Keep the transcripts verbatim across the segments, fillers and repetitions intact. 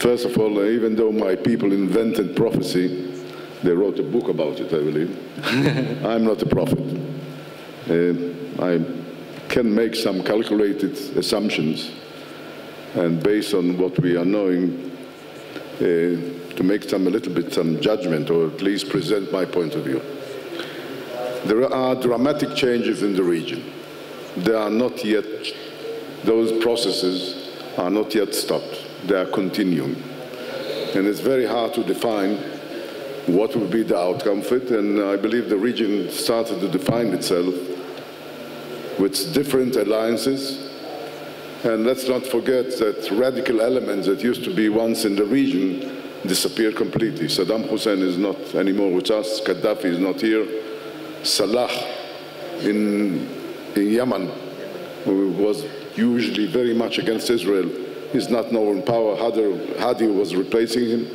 First of all, even though my people invented prophecy, they wrote a book about it, I believe. I'm not a prophet. Uh, I can make some calculated assumptions, and based on what we are knowing, uh, to make some a little bit some judgment, or at least present my point of view. There are dramatic changes in the region. They are not yet, those processes are not yet stopped. They are continuing. And it's very hard to define what will be the outcome of it. And I believe the region started to define itself with different alliances. And let's not forget that radical elements that used to be once in the region disappeared completely. Saddam Hussein is not anymore with us. Gaddafi is not here. Salah in, in Yemen, who was usually very much against Israel, is not now in power. Hadi was replacing him.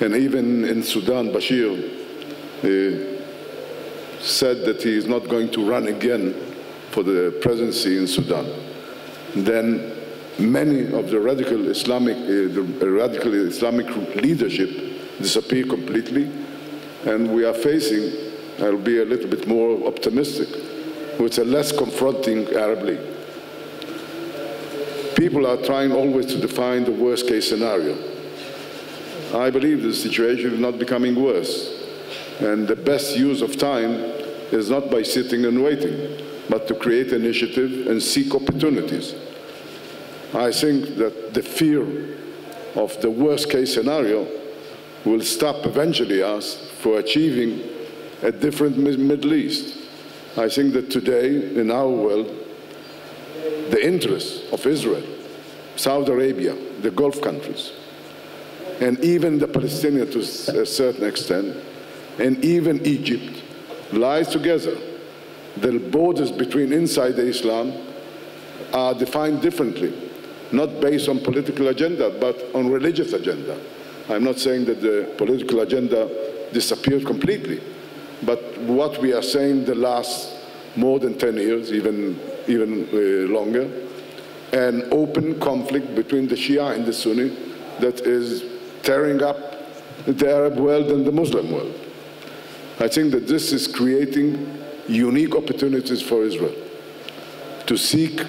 And even in Sudan, Bashir uh, said that he is not going to run again for the presidency in Sudan. Then many of the radical Islamic, uh, the radical Islamic leadership disappeared completely. And we are facing, I'll be a little bit more optimistic, with a less confronting Arab League. People are trying always to define the worst case scenario. I believe the situation is not becoming worse. And the best use of time is not by sitting and waiting, but to create initiative and seek opportunities. I think that the fear of the worst case scenario will stop eventually us for achieving a different Middle East. I think that today, in our world, the interests of Israel, Saudi Arabia, the Gulf countries, and even the Palestinians to a certain extent, and even Egypt, lies together. The borders between inside the Islam are defined differently, not based on political agenda, but on religious agenda. I'm not saying that the political agenda disappeared completely, but what we are saying the last more than ten years, even even uh, longer, an open conflict between the Shia and the Sunni that is tearing up the Arab world and the Muslim world. I think that this is creating unique opportunities for Israel to seek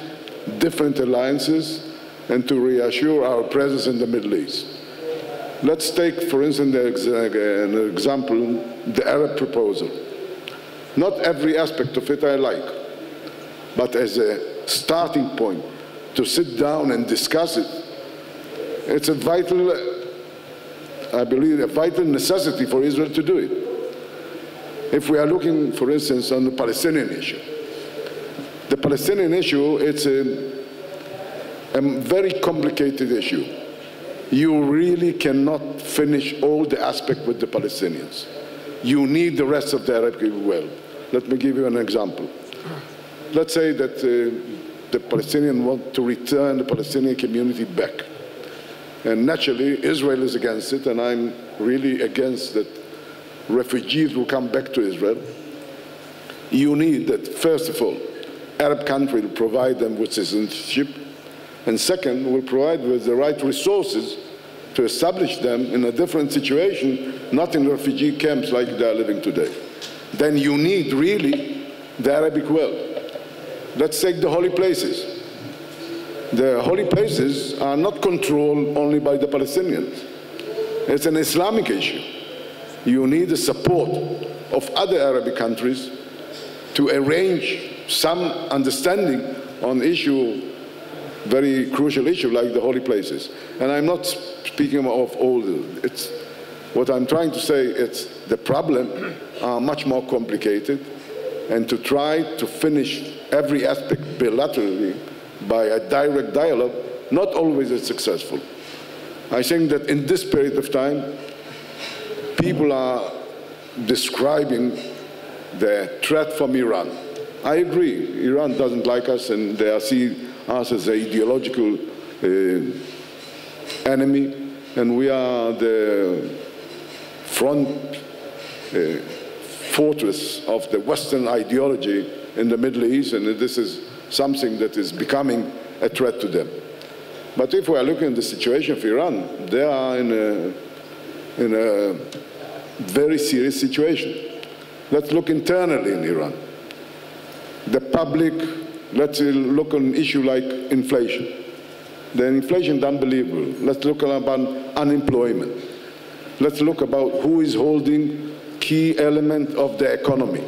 different alliances and to reassure our presence in the Middle East. Let's take, for instance, an example, the Arab proposal. Not every aspect of it I like, but as a starting point to sit down and discuss it, it's a vital, I believe, a vital necessity for Israel to do it. If we are looking, for instance, on the Palestinian issue, the Palestinian issue, it's a, a very complicated issue. You really cannot finish all the aspects with the Palestinians. You need the rest of the Arab world. Let me give you an example. Let's say that uh, the Palestinians want to return the Palestinian community back. And naturally, Israel is against it, and I'm really against that refugees will come back to Israel. You need that, first of all, Arab country will provide them with citizenship, and second, will provide with the right resources to establish them in a different situation, not in refugee camps like they are living today. Then you need, really, the Arabic world. Let's take the holy places. The holy places are not controlled only by the Palestinians. It's an Islamic issue. You need the support of other Arabic countries to arrange some understanding on issue, very crucial issue like the holy places. And I'm not speaking of all the, it's, what I'm trying to say, it's the problem are much more complicated, and to try to finish every aspect bilaterally by a direct dialogue, not always is successful. I think that in this period of time, people are describing the threat from Iran. I agree, Iran doesn't like us, and they see us as an ideological uh, enemy, and we are the front uh, fortress of the Western ideology in the Middle East, and this is something that is becoming a threat to them. But if we are looking at the situation of Iran, they are in a, in a very serious situation. Let's look internally in Iran. The public, let's look on an issue like inflation. The inflation is unbelievable. Let's look about unemployment. Let's look about who is holding key element of the economy.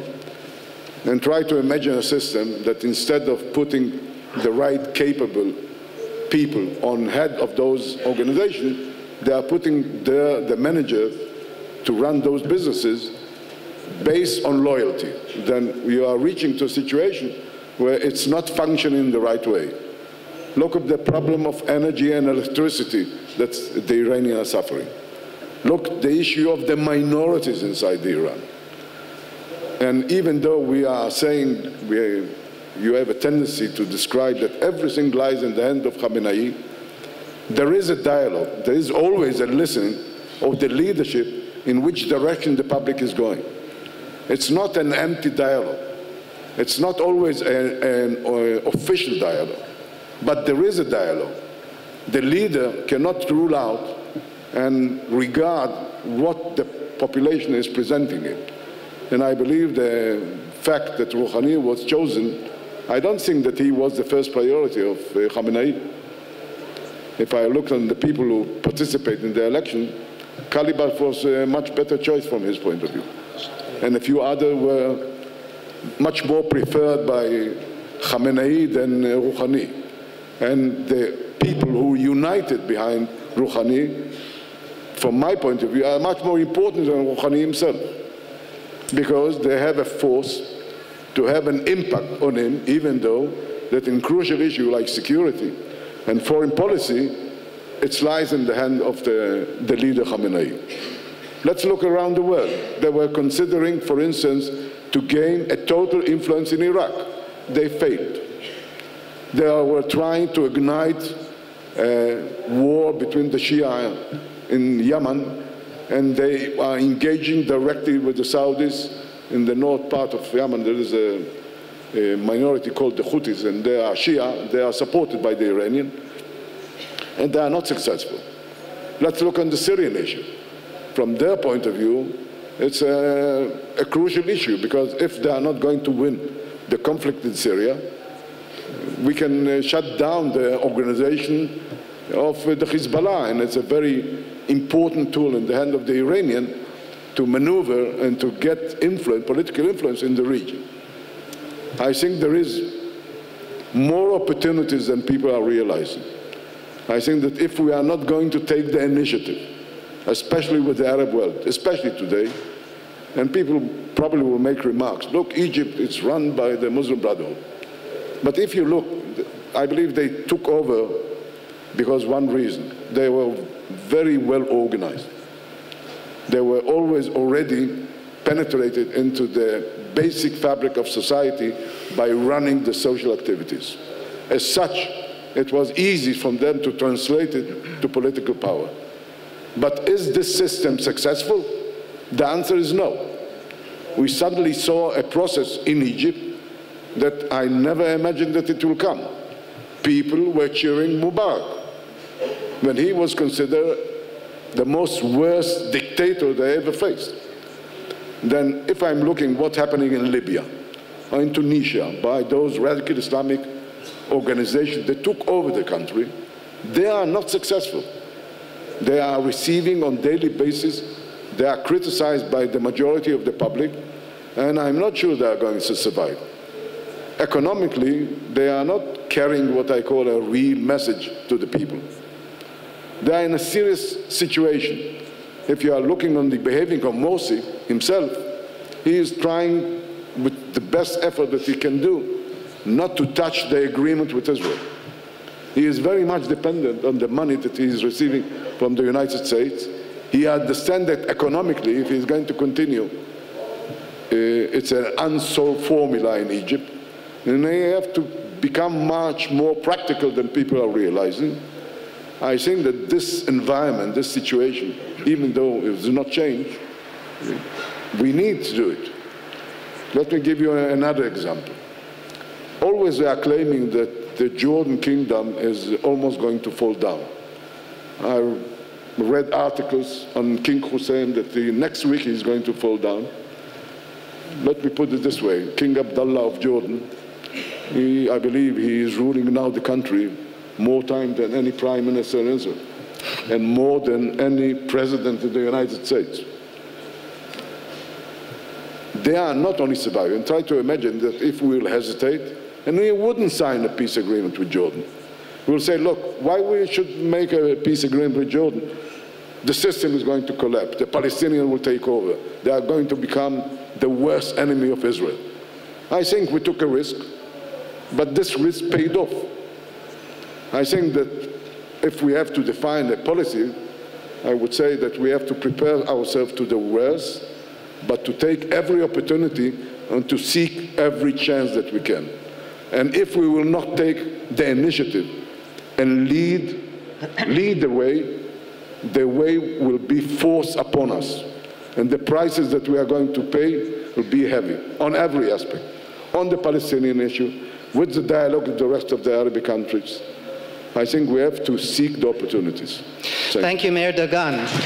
And try to imagine a system that instead of putting the right capable people on head of those organizations, they are putting the, the manager to run those businesses based on loyalty. Then we are reaching to a situation where it's not functioning the right way. Look at the problem of energy and electricity that the Iranians are suffering. Look at the issue of the minorities inside Iran. And even though we are saying, we are, you have a tendency to describe that everything lies in the hand of Khamenei, there is a dialogue, there is always a listening of the leadership in which direction the public is going. It's not an empty dialogue. It's not always an, an uh, official dialogue. But there is a dialogue. The leader cannot rule out and regard what the population is presenting it. And I believe the fact that Rouhani was chosen, I don't think that he was the first priority of uh, Khamenei. If I look at the people who participate in the election, Khalibaf was a much better choice from his point of view. And a few others were much more preferred by Khamenei than uh, Rouhani. And the people who united behind Rouhani, from my point of view, are much more important than Rouhani himself, because they have a force to have an impact on him, even though that in crucial issue like security and foreign policy, it lies in the hand of the, the leader Khamenei. Let's look around the world. They were considering, for instance, to gain a total influence in Iraq. They failed. They were trying to ignite a war between the Shia in Yemen, and they are engaging directly with the Saudis in the north part of Yemen. There is a, a minority called the Houthis, and they are Shia. They are supported by the Iranian, and they are not successful. Let's look on the Syrian issue. From their point of view, it's a, a crucial issue, because if they are not going to win the conflict in Syria, we can uh, shut down the organization of uh, the Hezbollah, and it's a very important tool in the hand of the Iranian to maneuver and to get influence, political influence in the region. I think there is more opportunities than people are realizing. I think that if we are not going to take the initiative, especially with the Arab world, especially today, and people probably will make remarks, look, Egypt is run by the Muslim Brotherhood. But if you look, I believe they took over because one reason. They were very well organized. They were always already penetrated into the basic fabric of society by running the social activities. As such, it was easy for them to translate it to political power. But is this system successful? The answer is no. We suddenly saw a process in Egypt that I never imagined that it will come. People were cheering Mubarak when he was considered the most worst dictator they ever faced. Then if I'm looking what's happening in Libya or in Tunisia by those radical Islamic organizations that took over the country, they are not successful. They are receiving on daily basis, they are criticized by the majority of the public, and I'm not sure they are going to survive. Economically, they are not carrying what I call a real message to the people. They are in a serious situation. If you are looking on the behaving of Morsi himself, he is trying with the best effort that he can do not to touch the agreement with Israel. He is very much dependent on the money that he is receiving from the United States. He understands that economically, if he is going to continue, uh, it's an unsolved formula in Egypt. And they have to become much more practical than people are realizing. I think that this environment, this situation, even though it does not change, we need to do it. Let me give you another example. Always they are claiming that that the Jordan kingdom is almost going to fall down. I read articles on King Hussein that the next week he's going to fall down. Let me put it this way, King Abdullah of Jordan, he, I believe he is ruling now the country more time than any prime minister in Israel, and more than any president in the United States. They are not only surviving. Try to imagine that if we will hesitate, and we wouldn't sign a peace agreement with Jordan. We'll say, look, why we should make a peace agreement with Jordan? The system is going to collapse. The Palestinians will take over. They are going to become the worst enemy of Israel. I think we took a risk, but this risk paid off. I think that if we have to define a policy, I would say that we have to prepare ourselves to the worst, but to take every opportunity and to seek every chance that we can. And if we will not take the initiative and lead, lead the way, the way will be forced upon us. And the prices that we are going to pay will be heavy on every aspect. On the Palestinian issue, with the dialogue with the rest of the Arab countries, I think we have to seek the opportunities. Thank, Thank you, Meir Dagan.